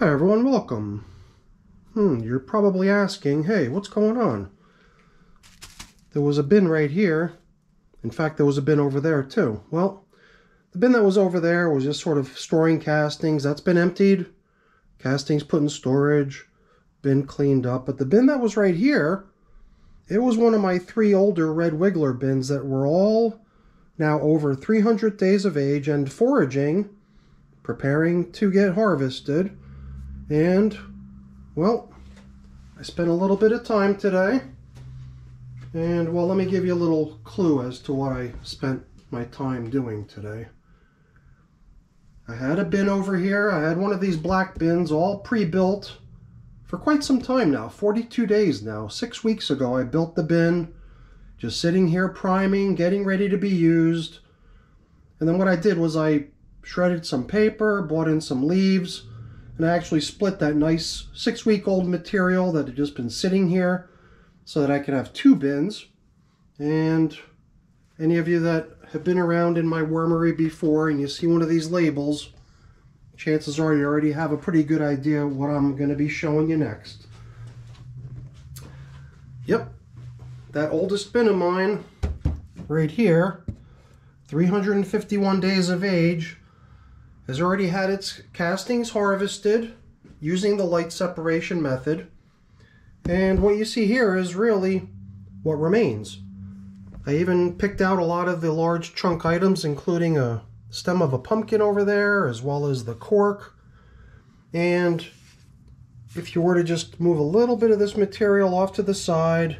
Hi everyone, welcome. You're probably asking, hey, what's going on? There was a bin right here. In fact, there was a bin over there too. Well, the bin that was over there was just sort of storing castings. That's been emptied. Castings put in storage, bin cleaned up. But the bin that was right here, it was one of my three older Red Wiggler bins that were all now over 300 days of age and foraging, preparing to get harvested. And, well, I spent a little bit of time today. And, well, let me give you a little clue as to what I spent my time doing today. I had a bin over here. I had one of these black bins all pre-built for quite some time now, 42 days now. 6 weeks ago, I built the bin, just sitting here priming, getting ready to be used. And then what I did was I shredded some paper, bought in some leaves, and I actually split that nice 6-week-old material that had just been sitting here so that I could have two bins. And any of you that have been around in my wormery before and you see one of these labels, chances are you already have a pretty good idea what I'm going to be showing you next. Yep, that oldest bin of mine right here, 351 days of age, has already had its castings harvested using the light separation method. And what you see here is really what remains. I even picked out a lot of the large chunk items, including a stem of a pumpkin over there, as well as the cork. And if you were to just move a little bit of this material off to the side,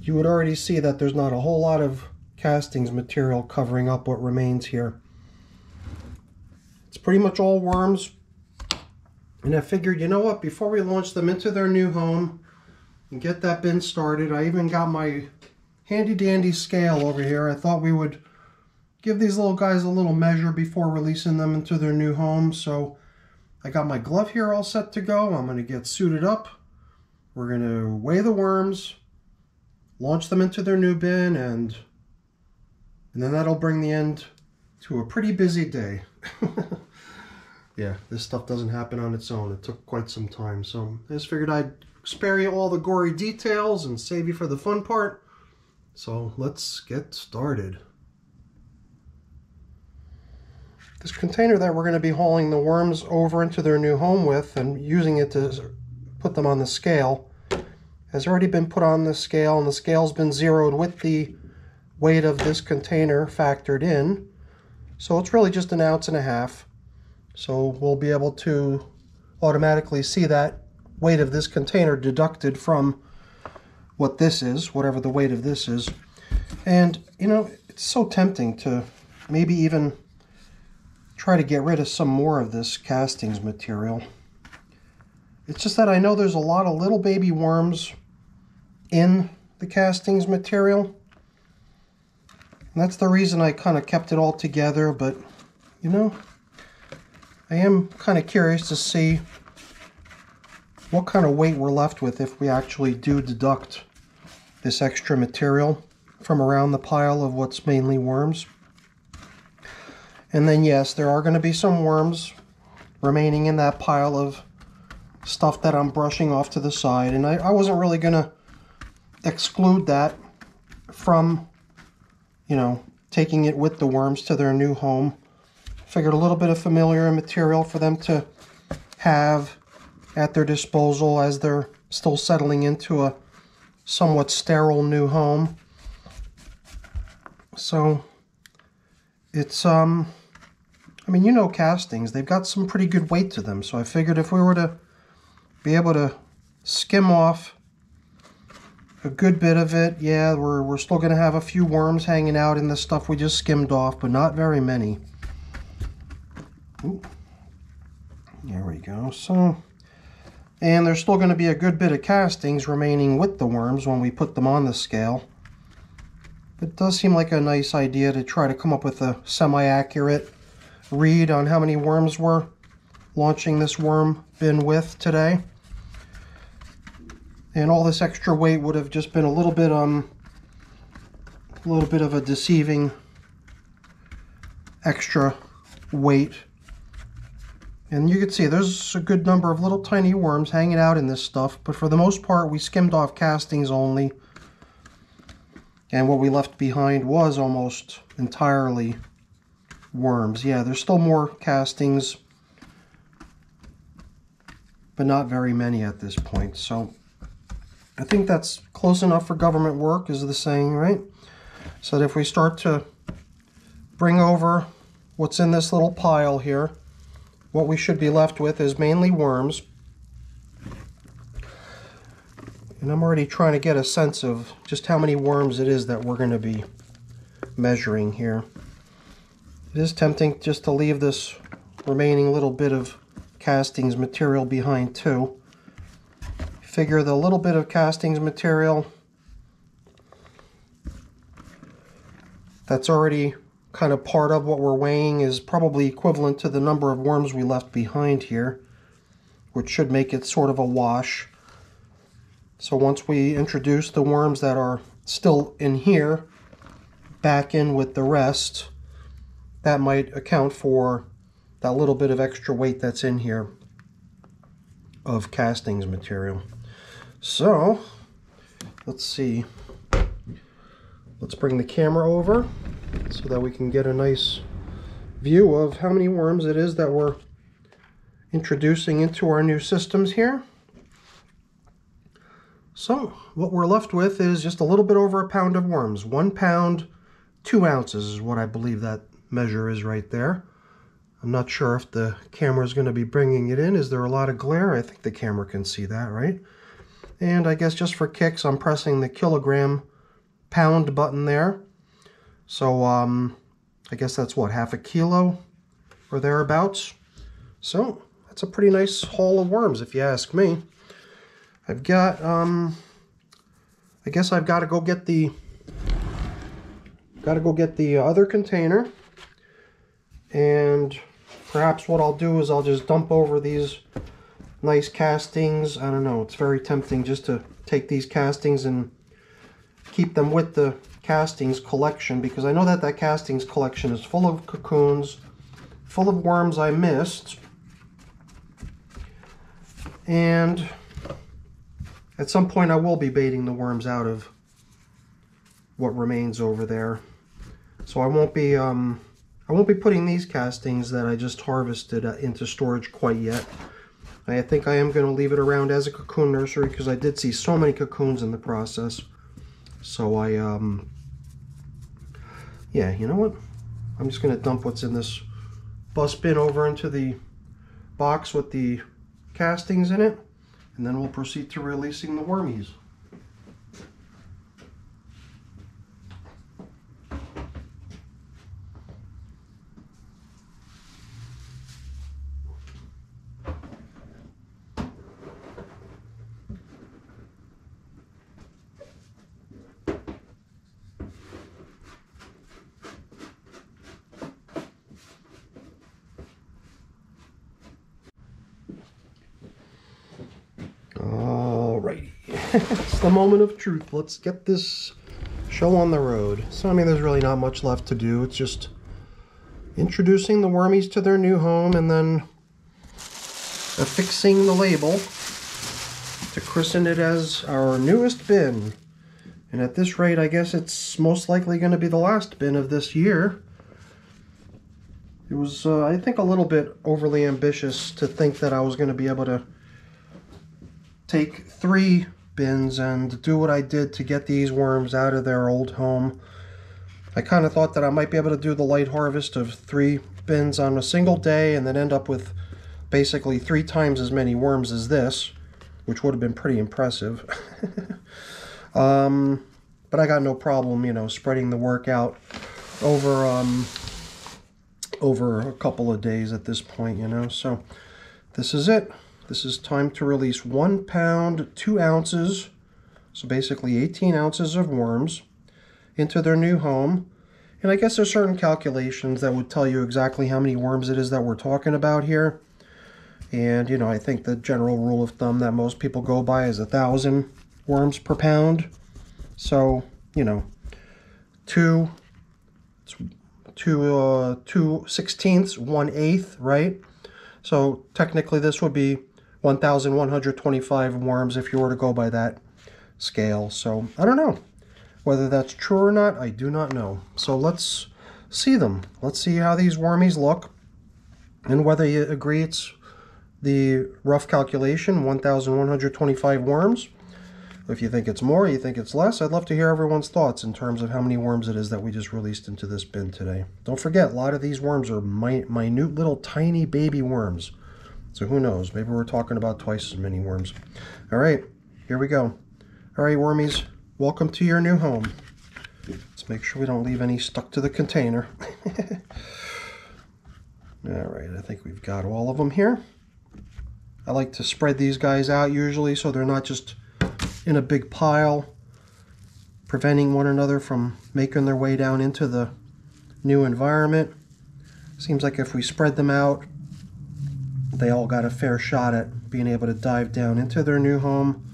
you would already see that there's not a whole lot of castings material covering up what remains here. It's pretty much all worms, and I figured, you know what, before we launch them into their new home and get that bin started, I even got my handy dandy scale over here. I thought we would give these little guys a little measure before releasing them into their new home. So I got my glove here all set to go. I'm going to get suited up. We're going to weigh the worms, launch them into their new bin, and then that'll bring the end to a pretty busy day. Yeah, this stuff doesn't happen on its own. It took quite some time, so I just figured I'd spare you all the gory details and save you for the fun part. So let's get started. This container that we're going to be hauling the worms over into their new home with and using it to put them on the scale has already been put on the scale, and the scale's been zeroed with the weight of this container factored in. So it's really just 1.5 ounces. So we'll be able to automatically see that weight of this container deducted from what this is, whatever the weight of this is. And, you know, it's so tempting to maybe even try to get rid of some more of this castings material. It's just that I know there's a lot of little baby worms in the castings material. And that's the reason I kind of kept it all together, but, you know, I am kind of curious to see what kind of weight we're left with if we actually do deduct this extra material from around the pile of what's mainly worms. And then yes, there are going to be some worms remaining in that pile of stuff that I'm brushing off to the side, and I wasn't really going to exclude that from, you know, taking it with the worms to their new home. Figured a little bit of familiar material for them to have at their disposal as they're still settling into a somewhat sterile new home. So it's, I mean, you know, castings, they've got some pretty good weight to them. So I figured if we were to be able to skim off a good bit of it, yeah, we're still going to have a few worms hanging out in the stuff we just skimmed off, but not very many. Ooh. There we go. So, and there's still going to be a good bit of castings remaining with the worms when we put them on the scale. It does seem like a nice idea to try to come up with a semi-accurate read on how many worms we're launching this worm bin with today. And all this extra weight would have just been a little bit of a deceiving extra weight And you can see there's a good number of little tiny worms hanging out in this stuff, but for the most part we skimmed off castings only, and what we left behind was almost entirely worms. Yeah, there's still more castings, but not very many at this point. So I think that's close enough for government work, is the saying, right? So that if we start to bring over what's in this little pile here, what we should be left with is mainly worms. And I'm already trying to get a sense of just how many worms it is that we're going to be measuring here. It is tempting just to leave this remaining little bit of castings material behind too. Figure the little bit of castings material that's already kind of part of what we're weighing is probably equivalent to the number of worms we left behind here, which should make it sort of a wash. So once we introduce the worms that are still in here back in with the rest, that might account for that little bit of extra weight that's in here of castings material. So let's see, let's bring the camera over so that we can get a nice view of how many worms it is that we're introducing into our new systems here. So what we're left with is just a little bit over a pound of worms. 1 pound 2 ounces is what I believe that measure is right there. I'm not sure if the camera is going to be bringing it in. Is there a lot of glare? I think the camera can see that, right? And I guess just for kicks, I'm pressing the kilogram pound button there. So I guess that's what, half a kilo or thereabouts. So that's a pretty nice haul of worms if you ask me. I've got I guess I've got to go get the other container, and perhaps what I'll do is I'll just dump over these nice castings. I don't know, it's very tempting just to take these castings and keep them with the castings collection, because I know that that castings collection is full of cocoons, full of worms I missed, and at some point I will be baiting the worms out of what remains over there. So I won't be putting these castings that I just harvested into storage quite yet. I think I am going to leave it around as a cocoon nursery, because I did see so many cocoons in the process. So I yeah, you know what, I'm just gonna dump what's in this bus bin over into the box with the castings in it, and then we'll proceed to releasing the wormies. It's the moment of truth. Let's get this show on the road. So I mean, there's really not much left to do. It's just introducing the wormies to their new home and then affixing the label to christen it as our newest bin. And at this rate, I guess it's most likely going to be the last bin of this year. It was, I think, a little bit overly ambitious to think that I was going to be able to take 3 bins and do what I did to get these worms out of their old home. I kind of thought that I might be able to do the light harvest of 3 bins on a single day and then end up with basically 3 times as many worms as this, which would have been pretty impressive. But I got no problem, you know, spreading the work out over over a couple of days at this point, you know. So this is it. This is time to release 1 pound 2 ounces, so basically 18 ounces of worms into their new home. And I guess there's certain calculations that would tell you exactly how many worms it is that we're talking about here. And you know, I think the general rule of thumb that most people go by is 1,000 worms per pound. So you know, 2 16ths, 1/8, right? So technically this would be 1,125 worms if you were to go by that scale. So I don't know whether that's true or not. I do not know. So let's see them. Let's see how these wormies look and whether you agree it's the rough calculation, 1,125 worms. If you think it's more, you think it's less, I'd love to hear everyone's thoughts in terms of how many worms it is that we just released into this bin today. Don't forget, a lot of these worms are minute little tiny baby worms. So who knows? Maybe we're talking about twice as many worms. All right, here we go. All right, wormies, welcome to your new home. Let's make sure we don't leave any stuck to the container. All right, I think we've got all of them here. I like to spread these guys out usually so they're not just in a big pile, preventing one another from making their way down into the new environment. Seems like if we spread them out, they all got a fair shot at being able to dive down into their new home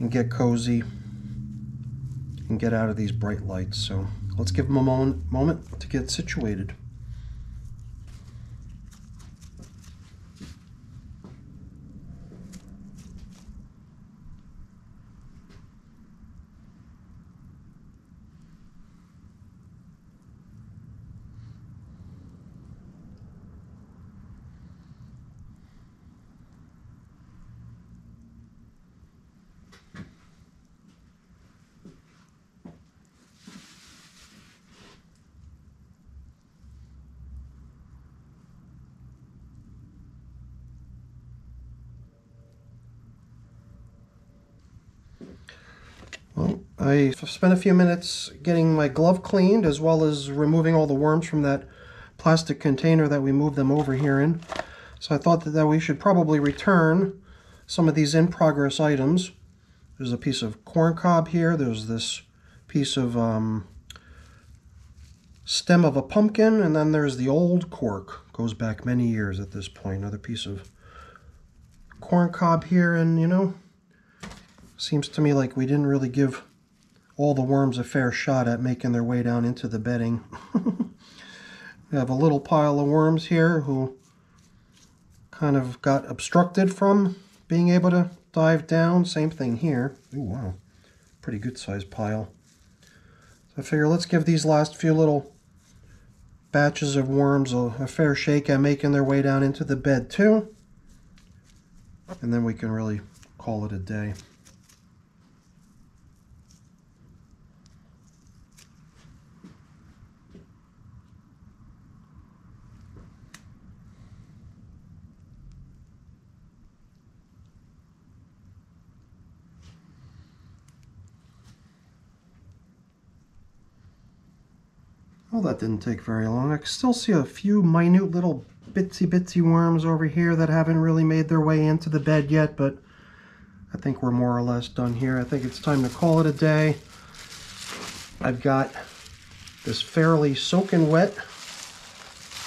and get cozy and get out of these bright lights. So let's give them a moment to get situated. I spent a few minutes getting my glove cleaned as well as removing all the worms from that plastic container that we moved them over here in. So I thought that we should probably return some of these in-progress items. There's a piece of corn cob here. There's this piece of stem of a pumpkin. And then there's the old cork. Goes back many years at this point. Another piece of corn cob here. And, you know, seems to me like we didn't really give all the worms a fair shot at making their way down into the bedding. We have a little pile of worms here who kind of got obstructed from being able to dive down. Same thing here. Ooh, wow. Pretty good sized pile. So I figure let's give these last few little batches of worms a fair shake at making their way down into the bed too. And then we can really call it a day. Well, that didn't take very long. I can still see a few minute little bitsy worms over here that haven't really made their way into the bed yet, but I think we're more or less done here. I think it's time to call it a day. I've got this fairly soaking wet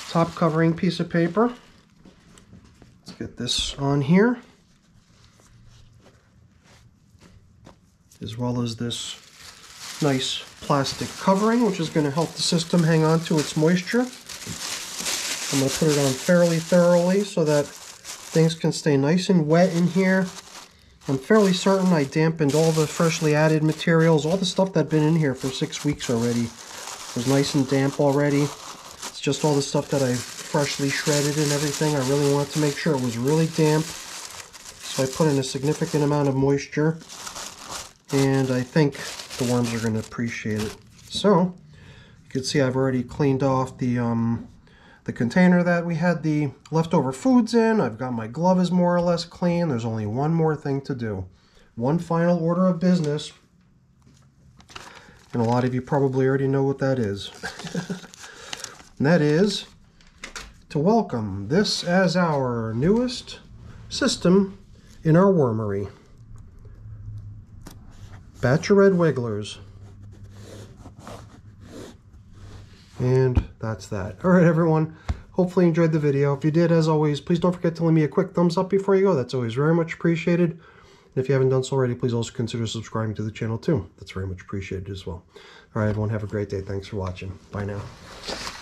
top covering piece of paper. Let's get this on here, as well as this nice plastic covering, which is going to help the system hang on to its moisture. I'm going to put it on fairly thoroughly so that things can stay nice and wet in here. I'm fairly certain I dampened all the freshly added materials. All the stuff that's been in here for 6 weeks already was nice and damp already. It's just all the stuff that I freshly shredded and everything. I really wanted to make sure it was really damp, so I put in a significant amount of moisture, and I think the worms are going to appreciate it. So you can see I've already cleaned off the container that we had the leftover foods in. I've got my glove is more or less clean. There's only one more thing to do. One final order of business. And a lot of you probably already know what that is. And that is to welcome this as our newest system in our wormery. Batch of red wigglers. And that's that. All right, everyone. Hopefully you enjoyed the video. If you did, as always, please don't forget to leave me a quick thumbs up before you go. That's always very much appreciated. And if you haven't done so already, please also consider subscribing to the channel too. That's very much appreciated as well. All right, everyone, have a great day. Thanks for watching. Bye now.